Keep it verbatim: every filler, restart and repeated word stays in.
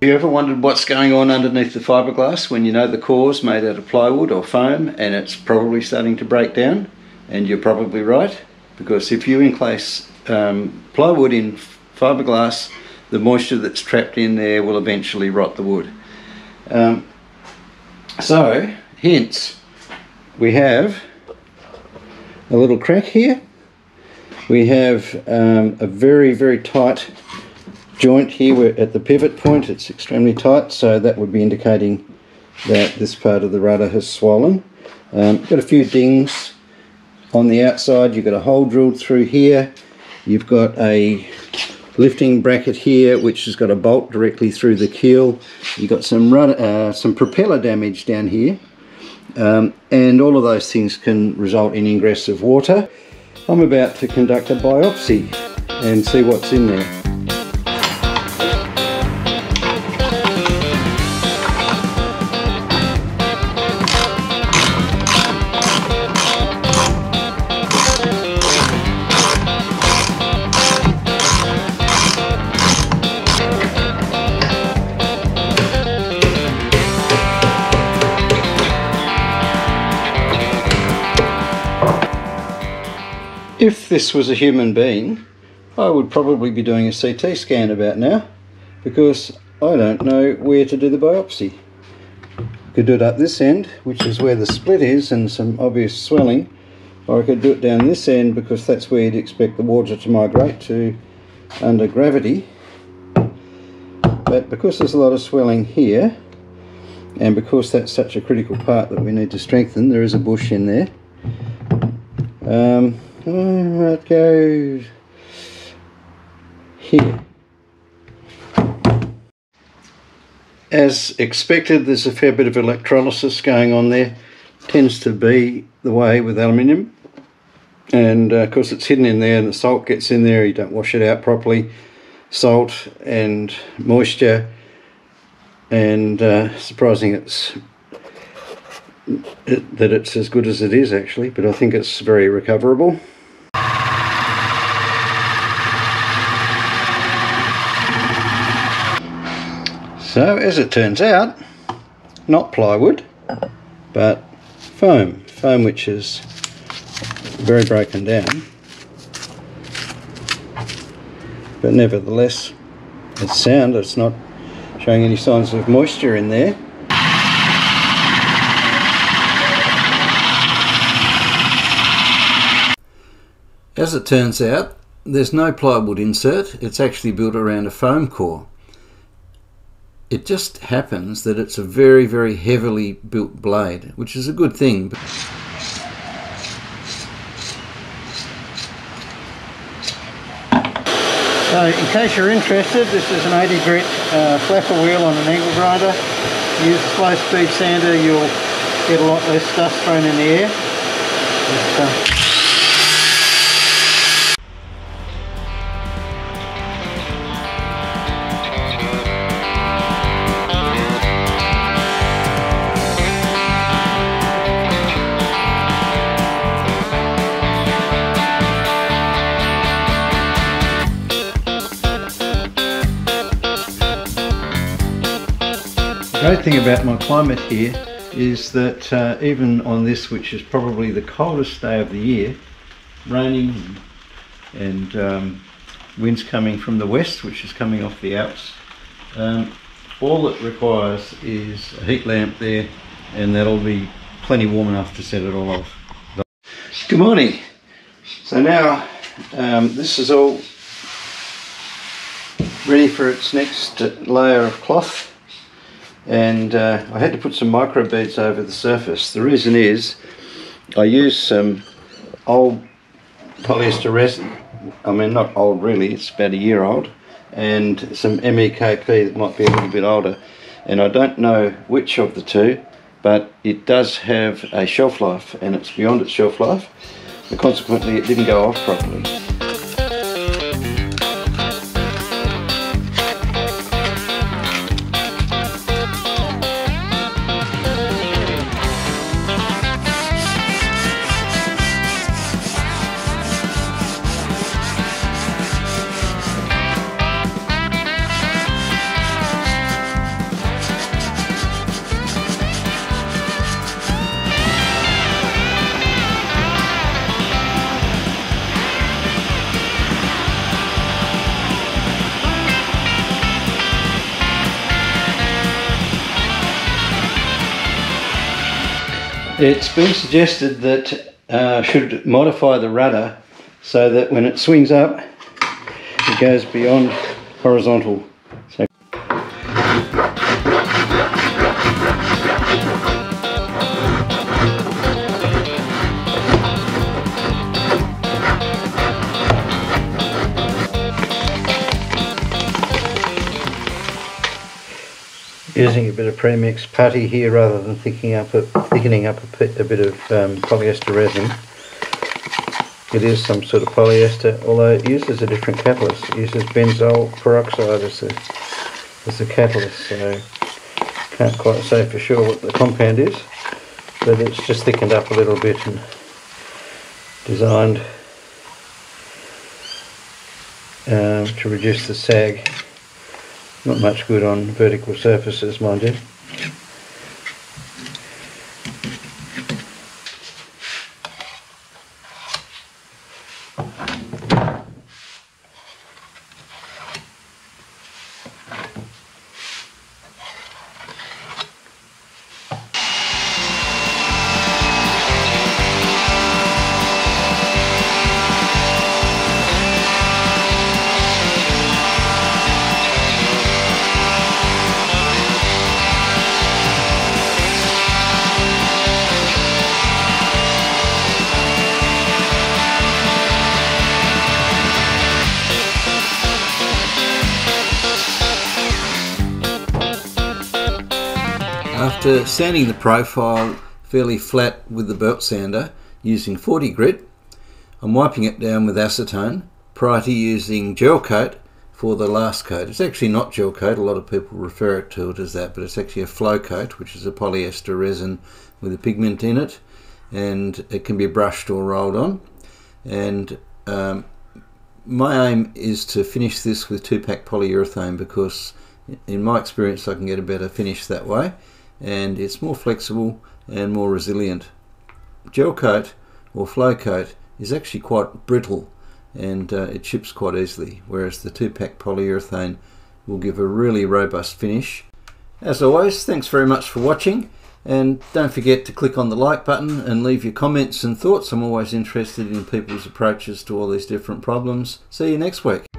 Have you ever wondered what's going on underneath the fibreglass when you know the core's made out of plywood or foam and it's probably starting to break down? And you're probably right, because if you enclase um, plywood in fibreglass, the moisture that's trapped in there will eventually rot the wood. Um, so, hence, we have a little crack here. We have um, a very, very tight joint here. We're at the pivot point, it's extremely tight, so that would be indicating that this part of the rudder has swollen. Um, got a few dings on the outside. You've got a hole drilled through here. You've got a lifting bracket here which has got a bolt directly through the keel. You've got some rudder, uh, some propeller damage down here, um, and all of those things can result in ingress of water. I'm about to conduct a biopsy and see what's in there. If this was a human being, I would probably be doing a C T scan about now, because I don't know where to do the biopsy. I could do it up this end, which is where the split is and some obvious swelling, or I could do it down this end because that's where you'd expect the water to migrate to under gravity. But because there's a lot of swelling here, and because that's such a critical part that we need to strengthen, there is a bush in there. Um, Right, go here. As expected, there's a fair bit of electrolysis going on there. Tends to be the way with aluminium, and uh, of course it's hidden in there, and the salt gets in there. You don't wash it out properly. Salt and moisture, and uh, surprising it's it, that it's as good as it is actually, but I think it's very recoverable. So, as it turns out, not plywood, but foam. Foam which is very broken down. But nevertheless, it's sound. It's not showing any signs of moisture in there. As it turns out, there's no plywood insert. It's actually built around a foam core. It just happens that it's a very, very heavily built blade, which is a good thing. So, in case you're interested, this is an eighty grit uh, flapper wheel on an angle grinder. Use a slow speed sander, you'll get a lot less stuff thrown in the air. Just, uh, The great thing about my climate here is that uh, even on this, which is probably the coldest day of the year, raining and, and um, winds coming from the west, which is coming off the Alps, um, all it requires is a heat lamp there, and that'll be plenty warm enough to set it all off. Good morning. So now um, this is all ready for its next layer of cloth. And uh, I had to put some micro beads over the surface. The reason is I used some old polyester resin, I mean not old really, it's about a year old, and some M E K P that might be a little bit older, and I don't know which of the two, but it does have a shelf life, and it's beyond its shelf life, and consequently it didn't go off properly. It's been suggested that uh, I should modify the rudder so that when it swings up it goes beyond horizontal. So using a bit of premix putty here rather than thickening up a, thickening up a, a bit of um, polyester resin. It is some sort of polyester, although it uses a different catalyst. It uses benzoyl peroxide as the, as the catalyst, so can't quite say for sure what the compound is, but it's just thickened up a little bit and designed um, to reduce the sag. Not much good on vertical surfaces, mind you. After sanding the profile fairly flat with the belt sander using forty grit, I'm wiping it down with acetone prior to using gel coat for the last coat. It's actually not gel coat, a lot of people refer it to it as that, but it's actually a flow coat, which is a polyester resin with a pigment in it, and it can be brushed or rolled on. And um, my aim is to finish this with two-pack polyurethane, because in my experience I can get a better finish that way, and it's more flexible and more resilient. Gel coat or flow coat is actually quite brittle, and uh, it chips quite easily, whereas the two-pack polyurethane will give a really robust finish. As always, thanks very much for watching, and don't forget to click on the like button and leave your comments and thoughts. I'm always interested in people's approaches to all these different problems. See you next week.